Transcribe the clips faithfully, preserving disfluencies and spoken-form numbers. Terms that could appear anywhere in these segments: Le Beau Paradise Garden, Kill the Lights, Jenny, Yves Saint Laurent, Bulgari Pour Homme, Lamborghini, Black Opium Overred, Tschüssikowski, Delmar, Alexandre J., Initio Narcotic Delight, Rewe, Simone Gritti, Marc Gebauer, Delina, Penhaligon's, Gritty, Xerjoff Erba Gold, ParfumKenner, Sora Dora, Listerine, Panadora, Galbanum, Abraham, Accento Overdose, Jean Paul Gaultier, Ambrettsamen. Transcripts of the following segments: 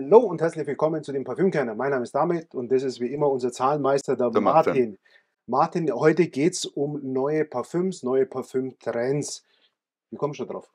Hallo und herzlich willkommen zu dem Parfümkerner. Mein Name ist David und das ist wie immer unser Zahlmeister, der, der Martin. Martin. Martin, heute geht es um neue Parfüms, neue Parfümtrends. Wie kommst du drauf?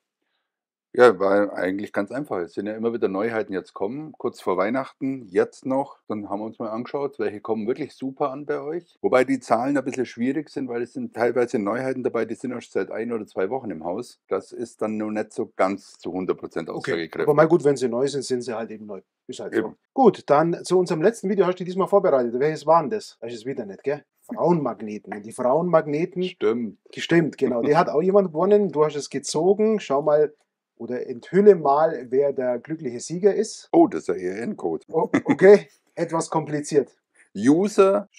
Ja, weil eigentlich ganz einfach. Es sind ja immer wieder Neuheiten jetzt kommen, kurz vor Weihnachten, jetzt noch. Dann haben wir uns mal angeschaut, welche kommen wirklich super an bei euch. Wobei die Zahlen ein bisschen schwierig sind, weil es sind teilweise Neuheiten dabei, die sind erst seit ein oder zwei Wochen im Haus. Das ist dann noch nicht so ganz zu hundert Prozent aussagekräftig. Okay, aber mal gut, wenn sie neu sind, sind sie halt eben neu. Ist halt eben so. Gut, dann zu unserem letzten Video hast du diesmal vorbereitet. Welches waren das? Weißt du es wieder nicht, gell? Frauenmagneten. Die Frauenmagneten. Stimmt. Stimmt, genau. Die hat auch jemand gewonnen. Du hast es gezogen. Schau mal oder enthülle mal, wer der glückliche Sieger ist. Oh, das ist ja E R N-Code. Oh, okay, etwas kompliziert. User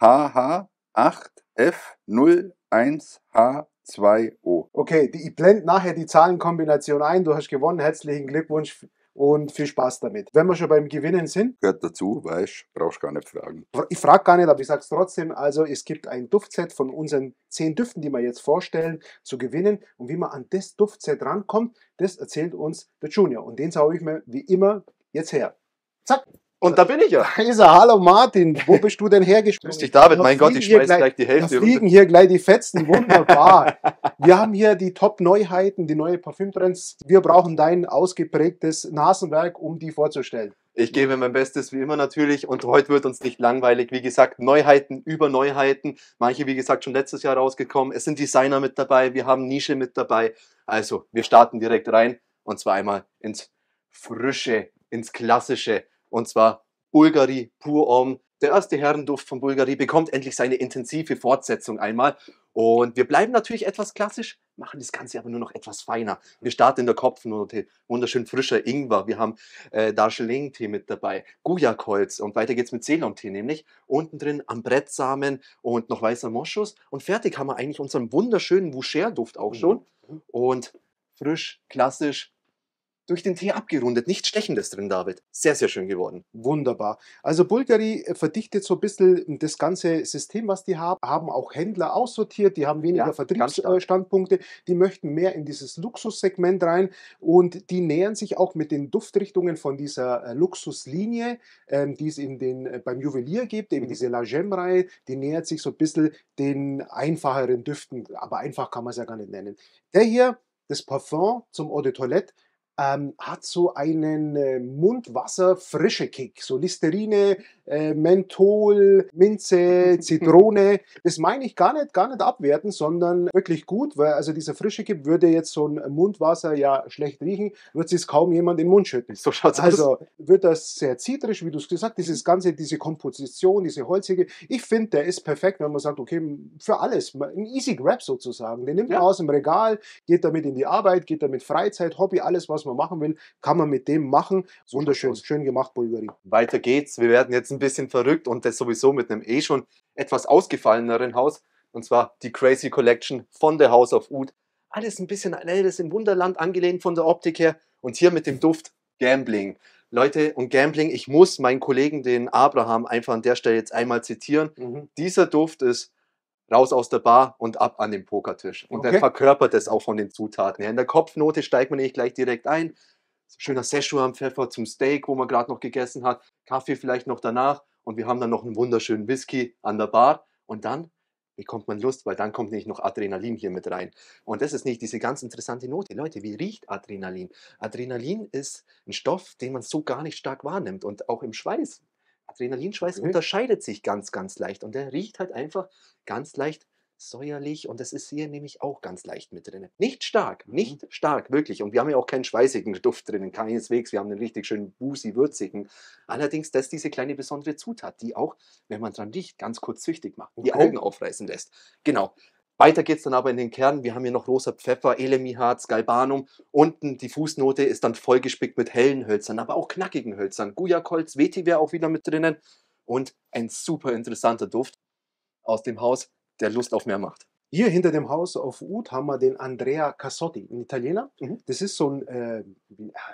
H H acht F null eins H zwei O. Okay, die, ich blende nachher die Zahlenkombination ein. Du hast gewonnen. Herzlichen Glückwunsch. Und viel Spaß damit. Wenn wir schon beim Gewinnen sind. Gehört dazu, weißt du, brauchst gar nicht fragen. Ich frage gar nicht, aber ich sage es trotzdem. Also es gibt ein Duftset von unseren zehn Düften, die wir jetzt vorstellen, zu gewinnen. Und wie man an das Duftset rankommt, das erzählt uns der Junior. Und den schaue ich mir wie immer jetzt her. Zack. Und da bin ich ja. Isa, hallo Martin, wo bist du denn hergesprungen? Grüß dich David, mein Gott, ich schmeiß gleich, gleich die Hälfte. Da fliegen hier gleich die Fetzen, wunderbar. Wir haben hier die Top-Neuheiten, die neue Parfümtrends. Wir brauchen dein ausgeprägtes Nasenwerk, um die vorzustellen. Ich gebe mein Bestes, wie immer natürlich, und heute wird uns nicht langweilig. Wie gesagt, Neuheiten über Neuheiten. Manche, wie gesagt, schon letztes Jahr rausgekommen. Es sind Designer mit dabei, wir haben Nische mit dabei. Also, wir starten direkt rein, und zwar einmal ins Frische, ins Klassische. Und zwar Bulgari Pour Homme. Der erste Herrenduft von Bulgari bekommt endlich seine intensive Fortsetzung einmal. Und wir bleiben natürlich etwas klassisch, machen das Ganze aber nur noch etwas feiner. Wir starten in der Kopfnote, wunderschön frischer Ingwer. Wir haben äh, Darjeeling-Tee mit dabei, Gujakholz und weiter geht's mit Ceylon-Tee nämlich. Unten drin Ambrettsamen und noch weißer Moschus. Und fertig haben wir eigentlich unseren wunderschönen Voucher-Duft auch schon. Und frisch, klassisch. Durch den Tee abgerundet, nichts Stechendes drin, David. Sehr, sehr schön geworden. Wunderbar. Also Bulgari verdichtet so ein bisschen das ganze System, was die haben. Haben auch Händler aussortiert, die haben weniger ja, Vertriebsstandpunkte. Die möchten mehr in dieses Luxussegment rein und die nähern sich auch mit den Duftrichtungen von dieser Luxuslinie, die es in den, beim Juwelier gibt, eben mhm. diese La Gemme-Reihe. Die nähert sich so ein bisschen den einfacheren Düften, aber einfach kann man es ja gar nicht nennen. Der hier, das Parfum zum Eau de Toilette, Ähm, hat so einen äh, Mundwasser-Frische-Kick. So Listerine, äh, Menthol, Minze, Zitrone. Das meine ich gar nicht, gar nicht abwerten, sondern wirklich gut, weil also dieser Frische-Kick würde jetzt so ein Mundwasser ja schlecht riechen, wird es kaum jemand in den Mund schütten. So schaut's aus. Also wird das sehr zitrisch, wie du es gesagt hast, dieses ganze, diese Komposition, diese holzige. Ich finde, der ist perfekt, wenn man sagt, okay, für alles. Ein Easy Grab sozusagen. Den nimmt man ja aus dem Regal, geht damit in die Arbeit, geht damit Freizeit, Hobby, alles, was man machen will, kann man mit dem machen. Wunderschön, schön gemacht, Bulgari. Weiter geht's. Wir werden jetzt ein bisschen verrückt und das sowieso mit einem eh schon etwas ausgefalleneren Haus. Und zwar die Crazy Collection von The House of Oud. Alles ein bisschen alles im Wunderland angelehnt von der Optik her. Und hier mit dem Duft Gambling. Leute, und Gambling, ich muss meinen Kollegen, den Abraham, einfach an der Stelle jetzt einmal zitieren. Mhm. Dieser Duft ist raus aus der Bar und ab an den Pokertisch. Und okay, dann verkörpert es auch von den Zutaten her. In der Kopfnote steigt man nicht gleich direkt ein. Schöner Szechuan-Pfeffer zum Steak, wo man gerade noch gegessen hat. Kaffee vielleicht noch danach. Und wir haben dann noch einen wunderschönen Whisky an der Bar. Und dann bekommt man Lust, weil dann kommt nicht noch Adrenalin hier mit rein. Und das ist nicht diese ganz interessante Note. Leute, wie riecht Adrenalin? Adrenalin ist ein Stoff, den man so gar nicht stark wahrnimmt. Und auch im Schweiß. Adrenalinschweiß mhm. unterscheidet sich ganz, ganz leicht. Und der riecht halt einfach ganz leicht säuerlich. Und das ist hier nämlich auch ganz leicht mit drin. Nicht stark, nicht mhm. stark, wirklich. Und wir haben ja auch keinen schweißigen Duft drinnen, keineswegs. Wir haben einen richtig schönen, busy, würzigen. Allerdings, das ist diese kleine besondere Zutat, die auch, wenn man dran riecht, ganz kurz süchtig macht. Okay. Die Augen aufreißen lässt. Genau. Weiter geht es dann aber in den Kern. Wir haben hier noch rosa Pfeffer, Elemiharz, Galbanum. Unten die Fußnote ist dann vollgespickt mit hellen Hölzern, aber auch knackigen Hölzern. Gujakholz, Vetiver auch wieder mit drinnen. Und ein super interessanter Duft aus dem Haus, der Lust auf mehr macht. Hier hinter dem Haus auf Oud haben wir den Andrea Cassotti, ein Italiener. Mhm. Das ist so ein äh,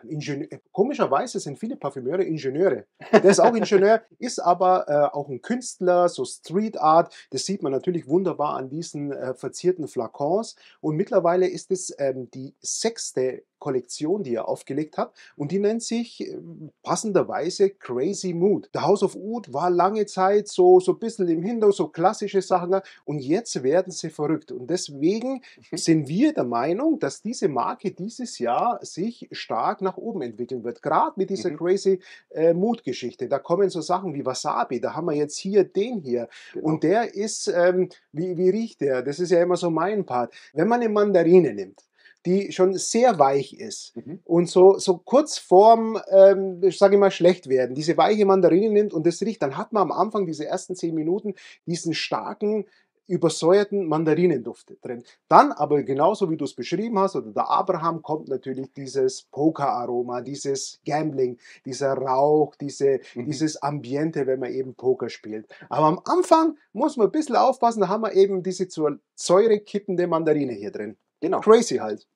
Ingenieur. Komischerweise sind viele Parfümeure Ingenieure. Der ist auch Ingenieur, ist aber äh, auch ein Künstler, so Street Art. Das sieht man natürlich wunderbar an diesen äh, verzierten Flakons. Und mittlerweile ist es ähm, die sechste Kollektion, die er aufgelegt hat, und die nennt sich passenderweise Crazy Mood. The House of Oud war lange Zeit so, so ein bisschen im Hintergrund, so klassische Sachen, und jetzt werden sie verrückt. Und deswegen sind wir der Meinung, dass diese Marke dieses Jahr sich stark nach oben entwickeln wird, gerade mit dieser mhm. Crazy äh, Mood Geschichte. Da kommen so Sachen wie Wasabi, da haben wir jetzt hier den hier, genau. Und der ist, ähm, wie, wie riecht der? Das ist ja immer so mein Part. Wenn man eine Mandarine nimmt, die schon sehr weich ist mhm. und so, so kurz vorm, ähm, sage ich mal, schlecht werden, diese weiche Mandarine nimmt und das riecht, dann hat man am Anfang diese ersten zehn Minuten diesen starken, übersäuerten Mandarinenduft drin. Dann aber genauso wie du es beschrieben hast, oder der Abraham, kommt natürlich dieses Poker-Aroma, dieses Gambling, dieser Rauch, diese, mhm. dieses Ambiente, wenn man eben Poker spielt. Aber am Anfang muss man ein bisschen aufpassen, da haben wir eben diese zur Säure kippende Mandarine hier drin. Genau. Crazy halt.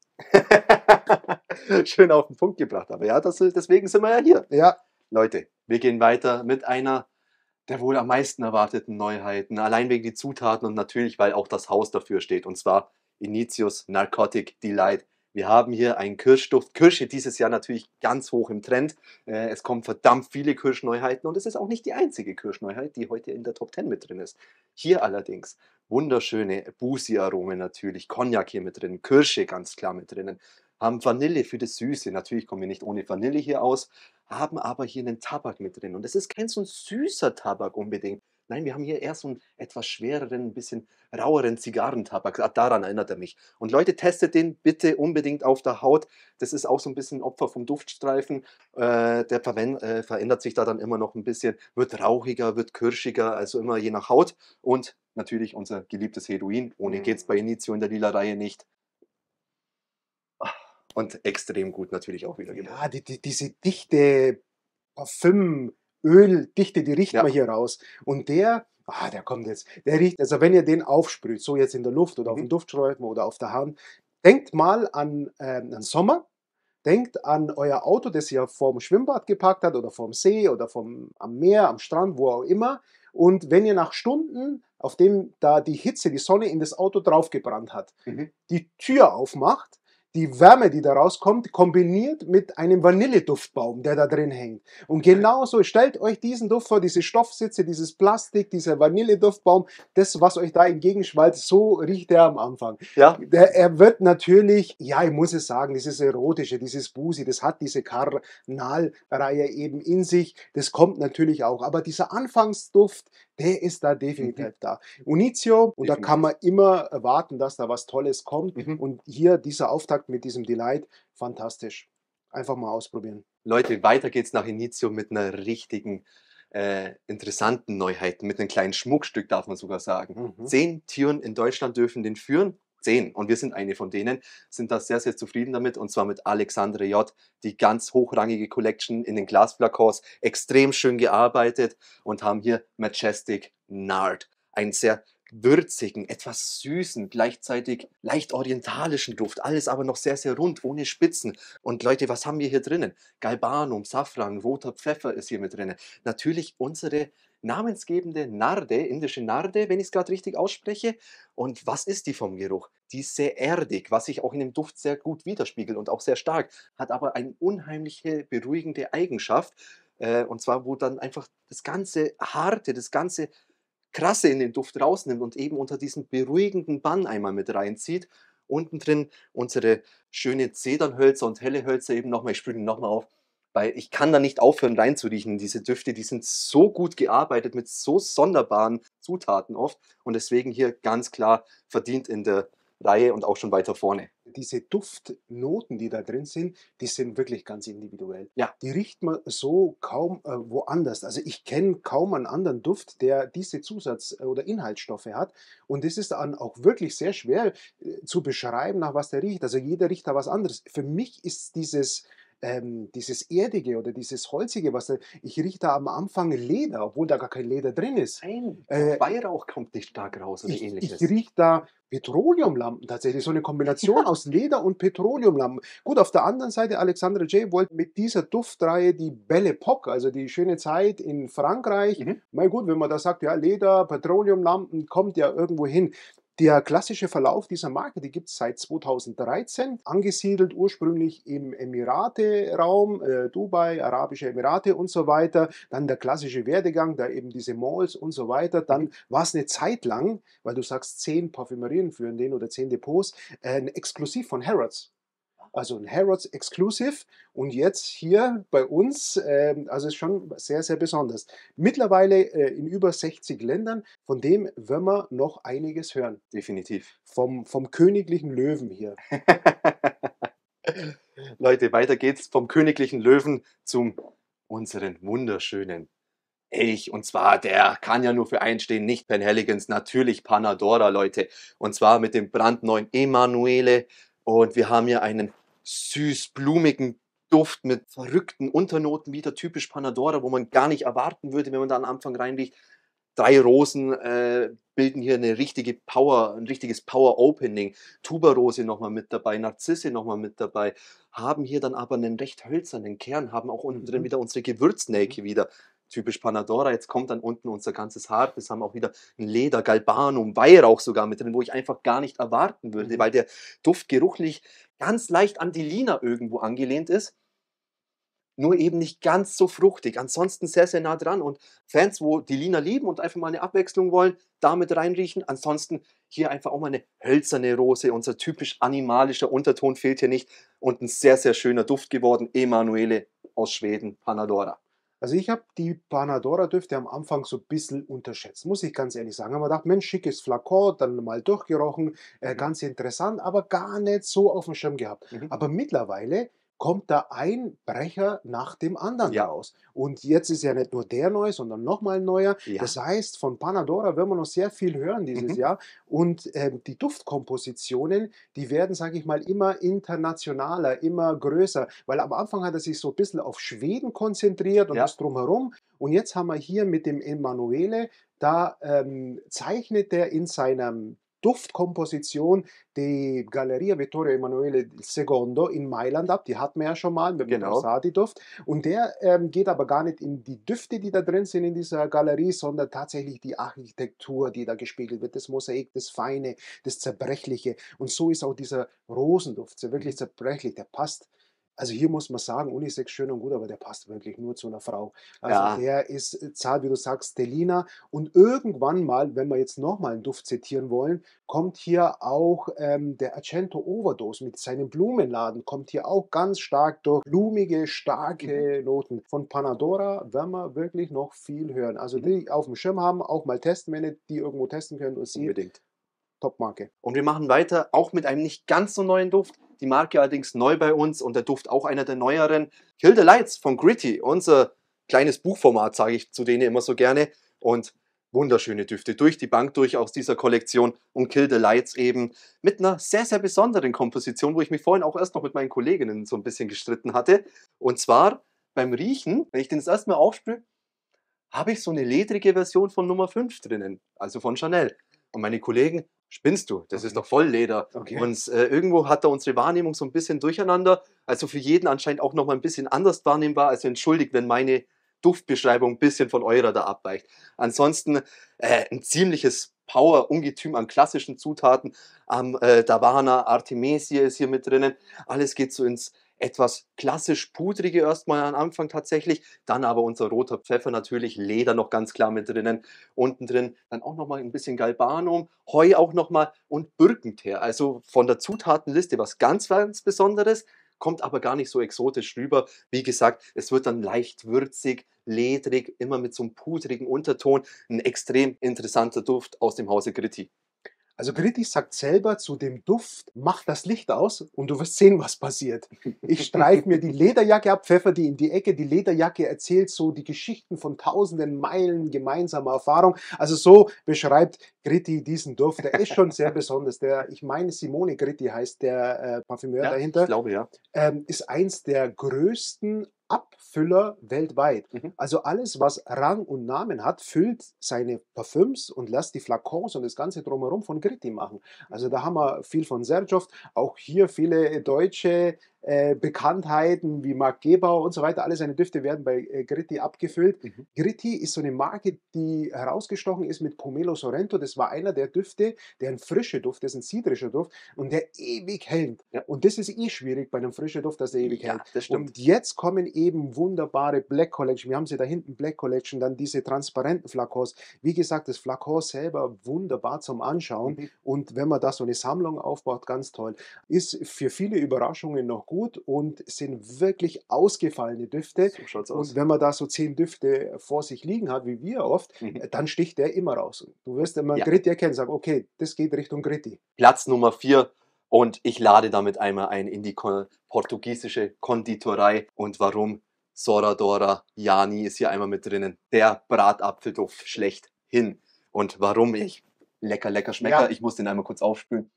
Schön auf den Punkt gebracht, aber ja, das, deswegen sind wir ja hier. Ja. Leute, wir gehen weiter mit einer der wohl am meisten erwarteten Neuheiten, allein wegen die Zutaten und natürlich, weil auch das Haus dafür steht, und zwar Initio Narcotic Delight. Wir haben hier einen Kirschduft. Kirsche dieses Jahr natürlich ganz hoch im Trend. Es kommen verdammt viele Kirschneuheiten und es ist auch nicht die einzige Kirschneuheit, die heute in der Top zehn mit drin ist. Hier allerdings wunderschöne Busi-Aromen natürlich, Cognac hier mit drin, Kirsche ganz klar mit drinnen, haben Vanille für das Süße. Natürlich kommen wir nicht ohne Vanille hier aus, haben aber hier einen Tabak mit drin. Und es ist kein so ein süßer Tabak unbedingt. Nein, wir haben hier eher so einen etwas schwereren, ein bisschen raueren Zigarrentabak. Ah, daran erinnert er mich. Und Leute, testet den bitte unbedingt auf der Haut. Das ist auch so ein bisschen Opfer vom Duftstreifen. Äh, der äh, verändert sich da dann immer noch ein bisschen. Wird rauchiger, wird kirschiger, also immer je nach Haut. Und natürlich unser geliebtes Heroin. Ohne geht es bei Initio in der lila Reihe nicht. Und extrem gut natürlich auch wieder gemacht. Ja, die, die, diese dichte Parfüm, Öldichte, die riecht ja. man hier raus. Und der, ah, der kommt jetzt, der riecht, also wenn ihr den aufsprüht, so jetzt in der Luft oder mhm. auf dem Duftstreifen oder auf der Hand, denkt mal an, äh, an Sommer, denkt an euer Auto, das ihr vorm Schwimmbad geparkt habt oder vorm See oder vom, am Meer, am Strand, wo auch immer. Und wenn ihr nach Stunden, auf dem da die Hitze, die Sonne in das Auto draufgebrannt hat, mhm. die Tür aufmacht, die Wärme, die da rauskommt, kombiniert mit einem Vanilleduftbaum, der da drin hängt. Und genauso, stellt euch diesen Duft vor, diese Stoffsitze, dieses Plastik, dieser Vanilleduftbaum, das, was euch da entgegenschwallt, so riecht er am Anfang. Ja. Der, er wird natürlich, ja, ich muss es sagen, dieses Erotische, dieses Busi, das hat diese Karnal-Reihe eben in sich, das kommt natürlich auch. Aber dieser Anfangsduft, der ist da definitiv mhm. da. Initio, und definitiv. Da kann man immer erwarten, dass da was Tolles kommt. Mhm. Und hier dieser Auftakt mit diesem Delight, fantastisch. Einfach mal ausprobieren. Leute, weiter geht's nach Initio mit einer richtigen, äh, interessanten Neuheit, mit einem kleinen Schmuckstück, darf man sogar sagen. Mhm. Zehn Türen in Deutschland dürfen den führen. Zehn. Und wir sind eine von denen, sind da sehr, sehr zufrieden damit, und zwar mit Alexandre J., die ganz hochrangige Collection in den Glasflakons, extrem schön gearbeitet, und haben hier Majestic Nard, einen sehr würzigen, etwas süßen, gleichzeitig leicht orientalischen Duft, alles aber noch sehr, sehr rund, ohne Spitzen. Und Leute, was haben wir hier drinnen? Galbanum, Safran, roter Pfeffer ist hier mit drinnen. Natürlich unsere namensgebende Narde, indische Narde, wenn ich es gerade richtig ausspreche. Und was ist die vom Geruch? Die ist sehr erdig, was sich auch in dem Duft sehr gut widerspiegelt und auch sehr stark, hat aber eine unheimliche, beruhigende Eigenschaft. Äh, und zwar, wo dann einfach das ganze Harte, das ganze Krasse in den Duft rausnimmt und eben unter diesen beruhigenden Bann einmal mit reinzieht. Unten drin unsere schöne Zedernhölzer und helle Hölzer eben nochmal, ich sprühe den nochmal auf, weil ich kann da nicht aufhören reinzuriechen. Diese Düfte, die sind so gut gearbeitet mit so sonderbaren Zutaten oft, und deswegen hier ganz klar verdient in der Reihe und auch schon weiter vorne. Diese Duftnoten, die da drin sind, die sind wirklich ganz individuell. Ja. Die riecht man so kaum äh, woanders. Also ich kenne kaum einen anderen Duft, der diese Zusatz- oder Inhaltsstoffe hat. Und es ist dann auch wirklich sehr schwer äh, zu beschreiben, nach was der riecht. Also jeder riecht da was anderes. Für mich ist dieses... Ähm, dieses Erdige oder dieses Holzige, was da, ich rieche da am Anfang Leder, obwohl da gar kein Leder drin ist. Nein, äh, Weihrauch kommt nicht stark raus oder ich, ähnliches. Ich rieche da Petroleumlampen tatsächlich, so eine Kombination ja. aus Leder und Petroleumlampen. Gut, auf der anderen Seite, Alexandre J. wollte mit dieser Duftreihe die Belle Époque, also die schöne Zeit in Frankreich, mhm. mein Gott, wenn man da sagt, ja, Leder, Petroleumlampen, kommt ja irgendwo hin. Der klassische Verlauf dieser Marke, die gibt es seit zweitausenddreizehn, angesiedelt ursprünglich im Emirate-Raum, äh, Dubai, Arabische Emirate und so weiter. Dann der klassische Werdegang, da eben diese Malls und so weiter. Dann war es eine Zeit lang, weil du sagst zehn Parfümerien für den oder zehn Depots, äh, ein Exklusiv von Harrods. Also ein Harrods Exclusive und jetzt hier bei uns, äh, also ist schon sehr, sehr besonders. Mittlerweile äh, in über sechzig Ländern, von dem werden wir noch einiges hören. Definitiv. Vom, vom königlichen Löwen hier. Leute, weiter geht's vom königlichen Löwen zum unseren wunderschönen Elch. Und zwar, der kann ja nur für einen stehen, nicht Penhaligon's, natürlich Panadora, Leute. Und zwar mit dem brandneuen Emanuele. Und wir haben hier einen süß-blumigen Duft mit verrückten Unternoten, wieder typisch Panadora, wo man gar nicht erwarten würde, wenn man da am Anfang reinriecht. Drei Rosen äh, bilden hier eine richtige Power, ein richtiges Power-Opening. Tuberose nochmal mit dabei, Narzisse nochmal mit dabei, haben hier dann aber einen recht hölzernen Kern, haben auch unten drin wieder unsere Gewürznelke wieder. Typisch Panadora, jetzt kommt dann unten unser ganzes Haar, das haben auch wieder ein Leder, Galbanum, Weihrauch sogar mit drin, wo ich einfach gar nicht erwarten würde, weil der Duft geruchlich ganz leicht an die Lina irgendwo angelehnt ist, nur eben nicht ganz so fruchtig, ansonsten sehr, sehr nah dran. Und Fans, wo die Lina lieben und einfach mal eine Abwechslung wollen, damit reinriechen, ansonsten hier einfach auch mal eine hölzerne Rose, unser typisch animalischer Unterton fehlt hier nicht und ein sehr, sehr schöner Duft geworden, Emanuele aus Schweden, Panadora. Also ich habe die Panadora-Düfte am Anfang so ein bisschen unterschätzt, muss ich ganz ehrlich sagen. Haben wir gedacht, Mensch, schickes Flakon, dann mal durchgerochen, äh, ganz interessant, aber gar nicht so auf dem Schirm gehabt. Mhm. Aber mittlerweile kommt da ein Brecher nach dem anderen ja. raus. Und jetzt ist ja nicht nur der neu, sondern nochmal neuer. Ja. Das heißt, von Panadora werden wir noch sehr viel hören dieses mhm. Jahr. Und äh, die Duftkompositionen, die werden, sage ich mal, immer internationaler, immer größer. Weil am Anfang hat er sich so ein bisschen auf Schweden konzentriert und ja. das drumherum. Und jetzt haben wir hier mit dem Emanuele, da ähm, zeichnet er in seinem Duftkomposition die Galleria Vittorio Emanuele der Zweite in Mailand ab. Die hatten wir ja schon mal mit dem Rosati-Duft. Und der ähm, geht aber gar nicht in die Düfte, die da drin sind in dieser Galerie, sondern tatsächlich die Architektur, die da gespiegelt wird. Das Mosaik, das Feine, das Zerbrechliche. Und so ist auch dieser Rosenduft, der wirklich zerbrechlich, der passt. Also hier muss man sagen, Unisex schön und gut, aber der passt wirklich nur zu einer Frau. Also ja. der ist zart, wie du sagst, Delina. Und irgendwann mal, wenn wir jetzt nochmal einen Duft zitieren wollen, kommt hier auch ähm, der Accento Overdose mit seinem Blumenladen, kommt hier auch ganz stark durch blumige, starke mhm. Noten. Von Panadora werden wir wirklich noch viel hören. Also die mhm. auf dem Schirm haben, auch mal testen, wenn ihr die irgendwo testen könnt und sieht. Unbedingt. Topmarke. Und wir machen weiter, auch mit einem nicht ganz so neuen Duft. Die Marke allerdings neu bei uns und der Duft auch einer der neueren. Kill the Lights von Gritty, unser kleines Buchformat, sage ich zu denen immer so gerne. Und wunderschöne Düfte durch die Bank, durch aus dieser Kollektion. Und Kill the Lights eben mit einer sehr, sehr besonderen Komposition, wo ich mich vorhin auch erst noch mit meinen Kolleginnen so ein bisschen gestritten hatte. Und zwar beim Riechen, wenn ich den das erste Mal aufspüre, habe ich so eine ledrige Version von Nummer fünf drinnen, also von Chanel. Und meine Kollegen, spinnst du, das okay. ist doch voll Leder. Okay. Und äh, irgendwo hat da unsere Wahrnehmung so ein bisschen durcheinander, also für jeden anscheinend auch nochmal ein bisschen anders wahrnehmbar. Also entschuldigt, wenn meine Duftbeschreibung ein bisschen von eurer da abweicht. Ansonsten äh, ein ziemliches Power-Ungetüm an klassischen Zutaten. Am äh, Davana, Artemisia ist hier mit drinnen. Alles geht so ins etwas klassisch pudrige erstmal am Anfang tatsächlich, dann aber unser roter Pfeffer natürlich, Leder noch ganz klar mit drinnen, unten drin dann auch nochmal ein bisschen Galbanum, Heu auch nochmal und Birkenteer, also von der Zutatenliste was ganz, ganz Besonderes, kommt aber gar nicht so exotisch rüber, wie gesagt, es wird dann leicht würzig, ledrig, immer mit so einem pudrigen Unterton, ein extrem interessanter Duft aus dem Hause Gritti. Also Gritti sagt selber zu dem Duft, mach das Licht aus und du wirst sehen, was passiert. Ich streife mir die Lederjacke ab, pfeffer die in die Ecke. Die Lederjacke erzählt so die Geschichten von tausenden Meilen gemeinsamer Erfahrung. Also so beschreibt Gritti diesen Duft. Der ist schon sehr besonders. Der, ich meine, Simone Gritti heißt der äh, Parfümeur ja, dahinter. Ich glaube, ja. Ähm, ist eins der größten Abfüller weltweit. Mhm. Also alles, was Rang und Namen hat, füllt seine Parfüms und lässt die Flakons und das Ganze drumherum von Gritti machen. Also da haben wir viel von Xerjoff, auch hier viele deutsche äh, Bekanntheiten wie Marc Gebauer und so weiter, alle seine Düfte werden bei äh, Gritti abgefüllt. Mhm. Gritti ist so eine Marke, die herausgestochen ist mit Pomelo Sorrento. Das war einer der Düfte, der ein frischer Duft, das ist ein sidrischer Duft und der ewig hält. Ja. Und das ist eh schwierig bei einem frischen Duft, dass der ewig ja, hält. Das stimmt. Und jetzt kommen eben wunderbare Black Collection. Wir haben sie da hinten, Black Collection, dann diese transparenten Flakons. Wie gesagt, das Flakon selber wunderbar zum Anschauen. Mhm. Und wenn man da so eine Sammlung aufbaut, ganz toll. Ist für viele Überraschungen noch gut und sind wirklich ausgefallene Düfte. So schaut's aus. Und wenn man da so zehn Düfte vor sich liegen hat, wie wir oft, mhm. dann sticht der immer raus. Du wirst immer ja. Gritti erkennen, sag, okay, das geht Richtung Gritti. Platz Nummer vier und ich lade damit einmal ein in die ko portugiesische Konditorei. Und warum? Sora Dora, Jani ist hier einmal mit drinnen. Der Bratapfelduft schlechthin. Und warum ich? Lecker, lecker schmeckt. Ja. Ich muss den einmal kurz aufspülen.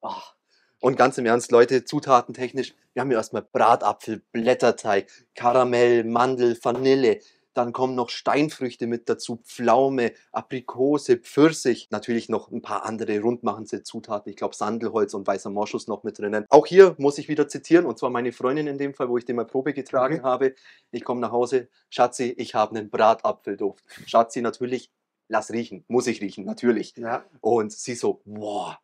Ach. Und ganz im Ernst, Leute, zutatentechnisch, wir haben hier erstmal Bratapfel, Blätterteig, Karamell, Mandel, Vanille. Dann kommen noch Steinfrüchte mit dazu, Pflaume, Aprikose, Pfirsich. Natürlich noch ein paar andere rundmachende Zutaten. Ich glaube, Sandelholz und weißer Moschus noch mit drinnen. Auch hier muss ich wieder zitieren, und zwar meine Freundin in dem Fall, wo ich den mal Probe getragen okay. habe. Ich komme nach Hause, Schatzi, ich habe einen Bratapfelduft. Schatzi, natürlich, lass riechen. Muss ich riechen, natürlich. Ja. Und sie so, boah.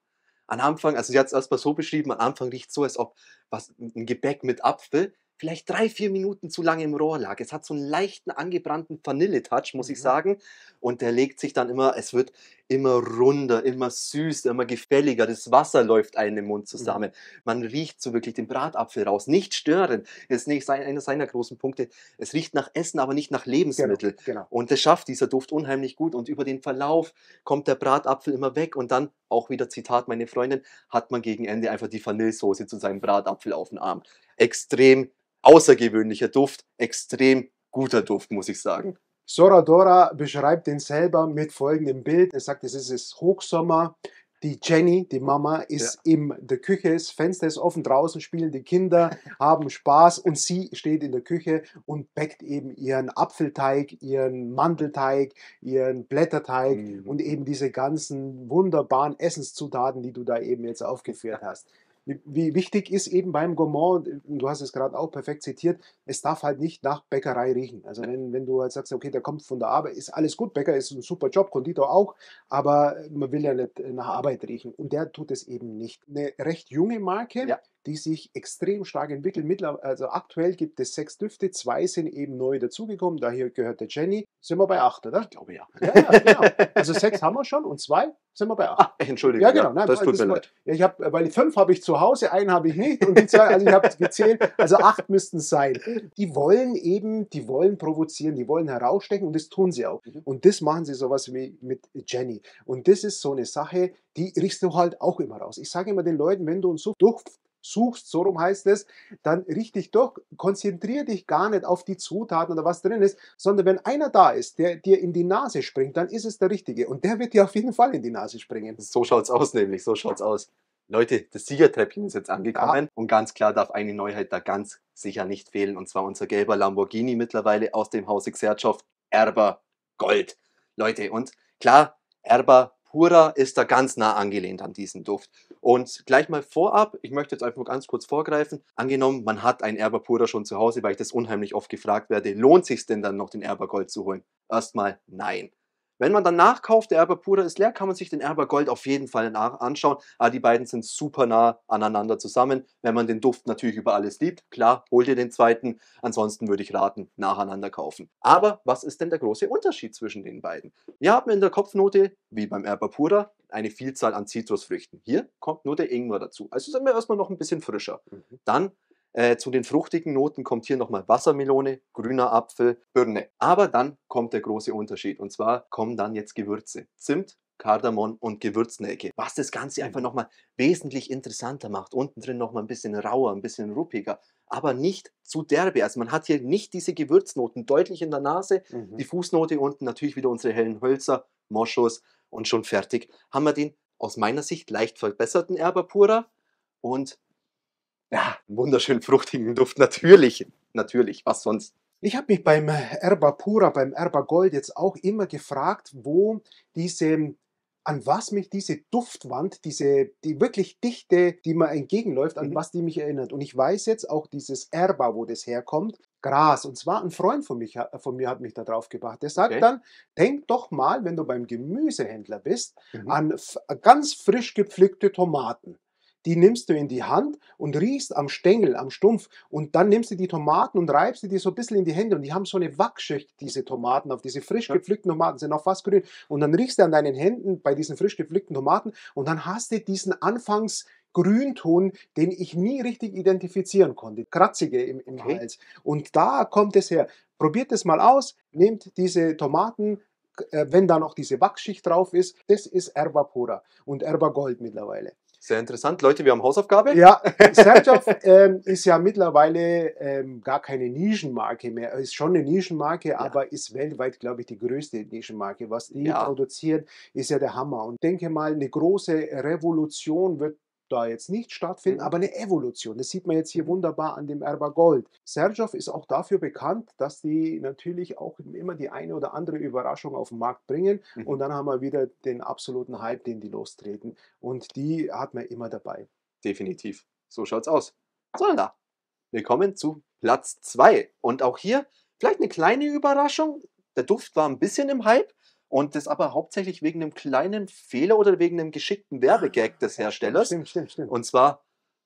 Am Anfang, also sie hat es erstmal so beschrieben, am Anfang riecht es so, als ob was, ein Gebäck mit Apfel vielleicht drei, vier Minuten zu lange im Rohr lag. Es hat so einen leichten, angebrannten Vanille-Touch, muss mhm. ich sagen. Und der legt sich dann immer, es wird immer runder, immer süß, immer gefälliger. Das Wasser läuft einem im Mund zusammen. Mhm. Man riecht so wirklich den Bratapfel raus. Nicht stören, das ist nicht einer seiner großen Punkte. Es riecht nach Essen, aber nicht nach Lebensmittel. Genau, genau. Und das schafft dieser Duft unheimlich gut. Und über den Verlauf kommt der Bratapfel immer weg. Und dann, auch wieder Zitat, meine Freundin, hat man gegen Ende einfach die Vanillesoße zu seinem Bratapfel auf den Arm. Extrem außergewöhnlicher Duft, extrem guter Duft, muss ich sagen. Sora Dora beschreibt den selber mit folgendem Bild. Er sagt, es ist Hochsommer. Die Jenny, die Mama, ist ja. in der Küche, das Fenster ist offen, draußen spielen die Kinder, haben Spaß und sie steht in der Küche und backt eben ihren Apfelteig, ihren Mandelteig, ihren Blätterteig mhm. und eben diese ganzen wunderbaren Essenszutaten, die du da eben jetzt aufgeführt hast. Wie wichtig ist eben beim Gourmand, du hast es gerade auch perfekt zitiert, es darf halt nicht nach Bäckerei riechen. Also wenn, wenn du halt sagst, okay, der kommt von der Arbeit, ist alles gut, Bäcker ist ein super Job, Konditor auch, aber man will ja nicht nach Arbeit riechen und der tut es eben nicht. Eine recht junge Marke, ja. die sich extrem stark entwickelt. Mittler, also aktuell gibt es sechs Düfte, zwei sind eben neu dazugekommen, da hier gehört der Jenny. Sind wir bei acht, oder? Ich glaube ja. ja, ja genau. Also sechs haben wir schon und zwei sind wir bei acht. Ah, Entschuldigung, ja, genau. Nein, das tut das mir leid. Ich hab, weil fünf habe ich zu Hause, einen habe ich nicht und die zwei, also ich habe gezählt, also acht müssten es sein. Die wollen eben, die wollen provozieren, die wollen herausstechen und das tun sie auch. Und das machen sie sowas wie mit Jenny. Und das ist so eine Sache, die riechst du halt auch immer raus. Ich sage immer den Leuten, wenn du einen Duft durch suchst, so rum heißt es, dann riech dich doch, konzentriere dich gar nicht auf die Zutaten oder was drin ist, sondern wenn einer da ist, der dir in die Nase springt, dann ist es der Richtige und der wird dir auf jeden Fall in die Nase springen. So schaut's aus nämlich, so schaut's aus. Leute, das Siegertreppchen ist jetzt angekommen ja. und ganz klar darf eine Neuheit da ganz sicher nicht fehlen und zwar unser gelber Lamborghini mittlerweile aus dem Hause Xerjoff Erba Gold. Leute, und klar, Erba Pura ist da ganz nah angelehnt an diesen Duft. Und gleich mal vorab, ich möchte jetzt einfach mal ganz kurz vorgreifen, angenommen, man hat einen Erba Pura schon zu Hause, weil ich das unheimlich oft gefragt werde, lohnt sich denn dann noch den Erba Gold zu holen? Erstmal nein. Wenn man dann nachkauft, der Erba Pura ist leer, kann man sich den Erba Gold auf jeden Fall anschauen. Aber die beiden sind super nah aneinander zusammen. Wenn man den Duft natürlich über alles liebt, klar, holt ihr den zweiten. Ansonsten würde ich raten, nacheinander kaufen. Aber was ist denn der große Unterschied zwischen den beiden? Wir haben in der Kopfnote, wie beim Erba Pura, eine Vielzahl an Zitrusfrüchten. Hier kommt nur der Ingwer dazu. Also sind wir erstmal noch ein bisschen frischer. Mhm. Dann Äh, zu den fruchtigen Noten kommt hier nochmal Wassermelone, grüner Apfel, Birne. Aber dann kommt der große Unterschied und zwar kommen dann jetzt Gewürze. Zimt, Kardamom und Gewürznelke. Was das Ganze einfach nochmal wesentlich interessanter macht. Unten drin nochmal ein bisschen rauer, ein bisschen ruppiger, aber nicht zu derbe. Also man hat hier nicht diese Gewürznoten deutlich in der Nase. Mhm. Die Fußnote unten natürlich wieder unsere hellen Hölzer, Moschus und schon fertig. Haben wir den aus meiner Sicht leicht verbesserten Erba Pura und ja, wunderschön fruchtigen Duft, natürlich, natürlich, was sonst? Ich habe mich beim Erba Pura, beim Erba Gold jetzt auch immer gefragt, wo diese an was mich diese Duftwand, diese die wirklich dichte, die mir entgegenläuft, an mhm. was die mich erinnert. Und ich weiß jetzt auch dieses Erba, wo das herkommt, Gras. Und zwar ein Freund von, mich, von mir hat mich da drauf gebracht. Der sagt okay. dann, denk doch mal, wenn du beim Gemüsehändler bist, mhm. an ganz frisch gepflückte Tomaten. Die nimmst du in die Hand und riechst am Stängel, am Stumpf. Und dann nimmst du die Tomaten und reibst die dir so ein bisschen in die Hände. Und die haben so eine Wachschicht, diese Tomaten, auf diese frisch gepflückten Tomaten, sind noch fast grün. Und dann riechst du an deinen Händen bei diesen frisch gepflückten Tomaten und dann hast du diesen Anfangs- Grünton, den ich nie richtig identifizieren konnte. Kratzige im, im okay. Hals. Und da kommt es her. Probiert es mal aus. Nehmt diese Tomaten, äh, wenn da noch diese Wachsschicht drauf ist. Das ist Erba Pura und Erba Gold mittlerweile. Sehr interessant. Leute, wir haben Hausaufgabe. Ja, Xerjoff ähm, ist ja mittlerweile ähm, gar keine Nischenmarke mehr. Ist schon eine Nischenmarke, ja. aber ist weltweit, glaube ich, die größte Nischenmarke. Was die ja. produziert, ist ja der Hammer. Und denke mal, eine große Revolution wird da jetzt nicht stattfinden, aber eine Evolution. Das sieht man jetzt hier wunderbar an dem Erba Gold. Xerjoff ist auch dafür bekannt, dass die natürlich auch immer die eine oder andere Überraschung auf den Markt bringen mhm. und dann haben wir wieder den absoluten Hype, den die lostreten, und die hat man immer dabei. Definitiv. So schaut's aus. So, da. Wir kommen zu Platz zwei und auch hier vielleicht eine kleine Überraschung. Der Duft war ein bisschen im Hype. Und das aber hauptsächlich wegen einem kleinen Fehler oder wegen einem geschickten Werbegag des Herstellers. Stimmt, stimmt, stimmt. Und zwar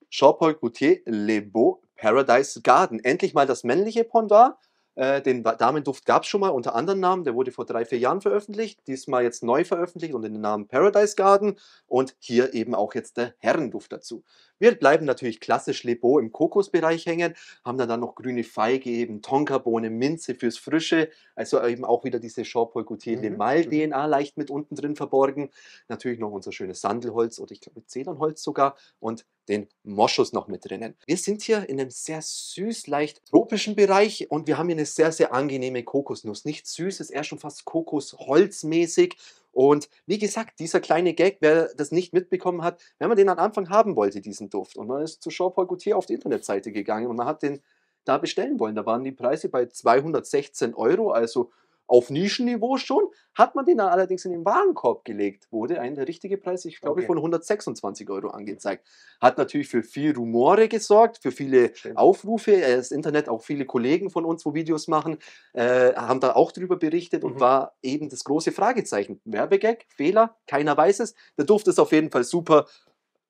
Jean Paul Gaultier, Le Beau Paradise Garden. Endlich mal das männliche Pendant. Äh, den Damenduft gab es schon mal unter anderen Namen. Der wurde vor drei, vier Jahren veröffentlicht. Diesmal jetzt neu veröffentlicht unter dem Namen Paradise Garden. Und hier eben auch jetzt der Herrenduft dazu. Wir bleiben natürlich klassisch Le Beau im Kokosbereich hängen. Haben dann, dann noch grüne Feige, eben Tonkabohne, Minze fürs Frische. Also eben auch wieder diese Jean Paul Gaultier Le Mal D N A leicht mit unten drin verborgen. Natürlich noch unser schönes Sandelholz oder ich glaube Zedernholz sogar. Und den Moschus noch mit drinnen. Wir sind hier in einem sehr süß, leicht tropischen Bereich und wir haben hier eine sehr, sehr angenehme Kokosnuss. Nicht süß, ist eher schon fast kokosholzmäßig. Und wie gesagt, dieser kleine Gag, wer das nicht mitbekommen hat, wenn man den am Anfang haben wollte, diesen Duft, und man ist zu Jean Paul Gaultier auf die Internetseite gegangen und man hat den da bestellen wollen. Da waren die Preise bei zweihundertsechzehn Euro, also auf Nischenniveau schon, hat man den dann allerdings in den Warenkorb gelegt, wurde ein der richtige Preis, ich glaube, okay. von hundertsechsundzwanzig Euro angezeigt. Hat natürlich für viel Rumore gesorgt, für viele Stimmt. Aufrufe, das Internet, auch viele Kollegen von uns, wo Videos machen, äh, haben da auch drüber berichtet mhm. und war eben das große Fragezeichen. Werbegag, Fehler, keiner weiß es. Der Duft ist auf jeden Fall super,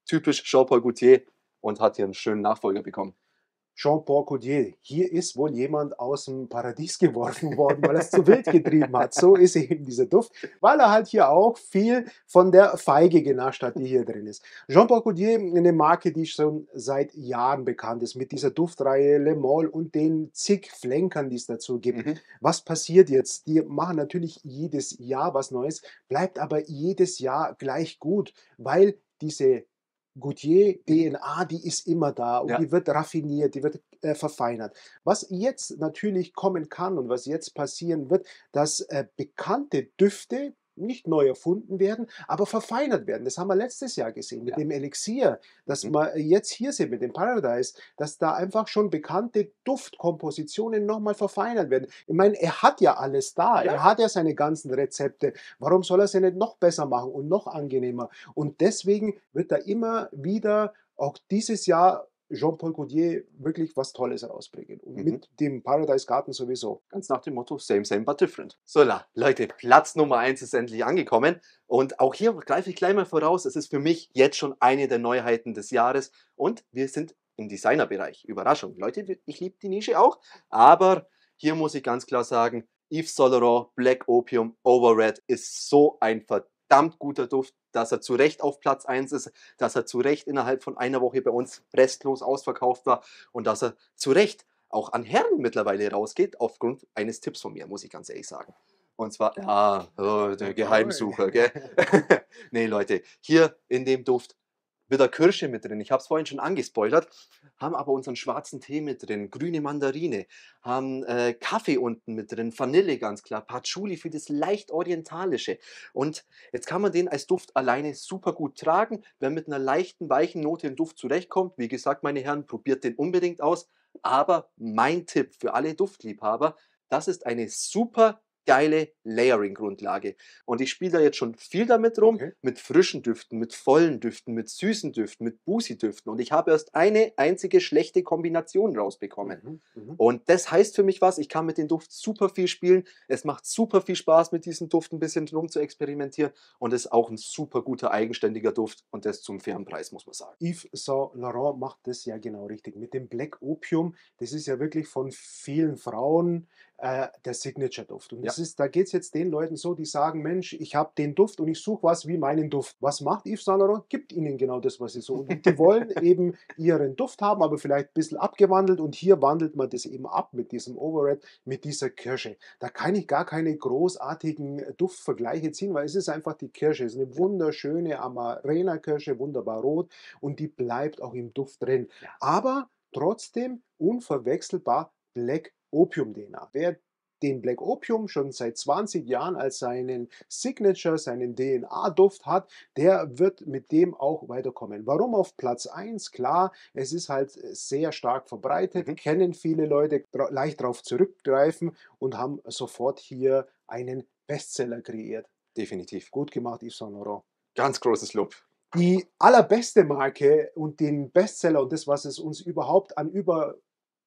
typisch Jean Paul Gaultier, und hat hier einen schönen Nachfolger bekommen. Jean Paul Gaultier, hier ist wohl jemand aus dem Paradies geworfen worden, weil er es zu wild getrieben hat. So ist eben dieser Duft, weil er halt hier auch viel von der Feige genascht hat, die hier drin ist. Jean Paul Gaultier, eine Marke, die schon seit Jahren bekannt ist, mit dieser Duftreihe Le Mal und den zig Flenkern, die es dazu gibt. Mhm. Was passiert jetzt? Die machen natürlich jedes Jahr was Neues, bleibt aber jedes Jahr gleich gut, weil diese Gaultier-D N A, die ist immer da und ja. die wird raffiniert, die wird äh, verfeinert. Was jetzt natürlich kommen kann und was jetzt passieren wird, dass äh, bekannte Düfte nicht neu erfunden werden, aber verfeinert werden. Das haben wir letztes Jahr gesehen mit ja. dem Elixier, dass mhm. wir jetzt hier sind mit dem Paradise, dass da einfach schon bekannte Duftkompositionen nochmal verfeinert werden. Ich meine, er hat ja alles da, ja. er hat ja seine ganzen Rezepte. Warum soll er sie nicht noch besser machen und noch angenehmer? Und deswegen wird da immer wieder, auch dieses Jahr, Jean Paul Gaultier wirklich was Tolles rausbringen. Und mhm. mit dem Paradise Garden sowieso. Ganz nach dem Motto, same, same, but different. So, Leute, Platz Nummer eins ist endlich angekommen. Und auch hier greife ich gleich mal voraus, es ist für mich jetzt schon eine der Neuheiten des Jahres. Und wir sind im Designerbereich. Überraschung. Leute, ich liebe die Nische auch. Aber hier muss ich ganz klar sagen, Yves Saint Laurent Black Opium Overred ist so ein verdammt guter Duft, dass er zu Recht auf Platz eins ist, dass er zu Recht innerhalb von einer Woche bei uns restlos ausverkauft war und dass er zu Recht auch an Herren mittlerweile rausgeht, aufgrund eines Tipps von mir, muss ich ganz ehrlich sagen. Und zwar, ah, oh, der Geheimsucher, gell? Nee, Leute, hier in dem Duft wieder Kirsche mit drin. Ich habe es vorhin schon angespoilert, haben aber unseren schwarzen Tee mit drin, grüne Mandarine, haben äh, Kaffee unten mit drin, Vanille ganz klar, Patchouli für das leicht orientalische. Und jetzt kann man den als Duft alleine super gut tragen. Wer mit einer leichten, weichen Note im Duft zurechtkommt, wie gesagt, meine Herren, probiert den unbedingt aus. Aber mein Tipp für alle Duftliebhaber, das ist eine super geile Layering-Grundlage. Und ich spiele da jetzt schon viel damit rum, okay, mit frischen Düften, mit vollen Düften, mit süßen Düften, mit Boozy-Düften. Und ich habe erst eine einzige schlechte Kombination rausbekommen. Mhm, mh. Und das heißt für mich was, ich kann mit dem Duft super viel spielen. Es macht super viel Spaß, mit diesem Duft ein bisschen rum zu experimentieren. Und es ist auch ein super guter, eigenständiger Duft. Und das zum fairen Preis, muss man sagen. Yves Saint Laurent macht das ja genau richtig. Mit dem Black Opium, das ist ja wirklich von vielen Frauen äh, der Signature-Duft. Und ja, das ist, da geht es jetzt den Leuten so, die sagen, Mensch, ich habe den Duft und ich suche was wie meinen Duft. Was macht Yves Saint Laurent? Gibt ihnen genau das, was sie so. Und die wollen eben ihren Duft haben, aber vielleicht ein bisschen abgewandelt. Und hier wandelt man das eben ab mit diesem Overred, mit dieser Kirsche. Da kann ich gar keine großartigen Duftvergleiche ziehen, weil es ist einfach die Kirsche. Es ist eine wunderschöne Amarena-Kirsche, wunderbar rot. Und die bleibt auch im Duft drin. Ja. Aber trotzdem unverwechselbar Black Opium-D N A. Wer den Black Opium schon seit zwanzig Jahren als seinen Signature, seinen D N A-Duft hat, der wird mit dem auch weiterkommen. Warum auf Platz eins? Klar, es ist halt sehr stark verbreitet, mhm, kennen viele Leute, leicht darauf zurückgreifen und haben sofort hier einen Bestseller kreiert. Definitiv. Gut gemacht, Yves Saint Laurent. Ganz großes Lob. Die allerbeste Marke und den Bestseller und das, was es uns überhaupt an über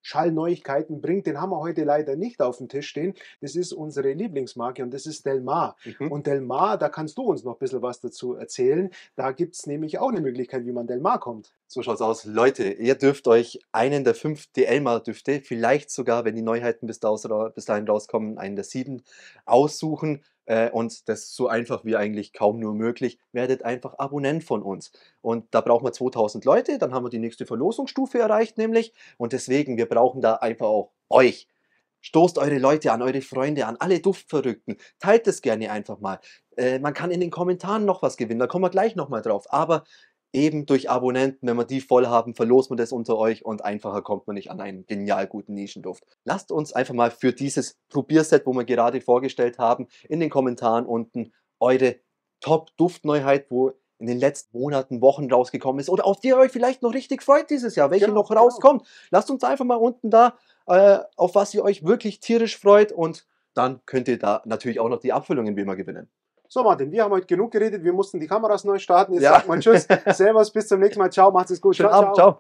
Schallneuigkeiten bringt, den haben wir heute leider nicht auf dem Tisch stehen. Das ist unsere Lieblingsmarke und das ist Delmar. Mhm. Und Delmar, da kannst du uns noch ein bisschen was dazu erzählen. Da gibt es nämlich auch eine Möglichkeit, wie man Delmar kommt. So schaut's aus. Leute, ihr dürft euch einen der fünf Delmar-Düfte, vielleicht sogar, wenn die Neuheiten bis dahin rauskommen, einen der sieben aussuchen. Und das ist so einfach wie eigentlich kaum nur möglich. Werdet einfach Abonnent von uns. Und da brauchen wir zweitausend Leute, dann haben wir die nächste Verlosungsstufe erreicht nämlich. Und deswegen, wir brauchen da einfach auch euch. Stoßt eure Leute an, eure Freunde an, alle Duftverrückten. Teilt das gerne einfach mal. Äh, man kann in den Kommentaren noch was gewinnen, da kommen wir gleich nochmal drauf. Aber eben durch Abonnenten, wenn wir die voll haben, verlosen wir das unter euch und einfacher kommt man nicht an einen genial guten Nischenduft. Lasst uns einfach mal für dieses Probierset, wo wir gerade vorgestellt haben, in den Kommentaren unten eure Top-Duftneuheit, wo in den letzten Monaten, Wochen rausgekommen ist oder auf die ihr euch vielleicht noch richtig freut dieses Jahr, welche genau noch rauskommt. Genau. Lasst uns einfach mal unten da, äh, auf was ihr euch wirklich tierisch freut und dann könnt ihr da natürlich auch noch die Abfüllungen wie immer gewinnen. So Martin, wir haben heute genug geredet, wir mussten die Kameras neu starten, jetzt ja, sagt man tschüss, servus, bis zum nächsten Mal, ciao, macht's es gut. Schönen Abend, ciao.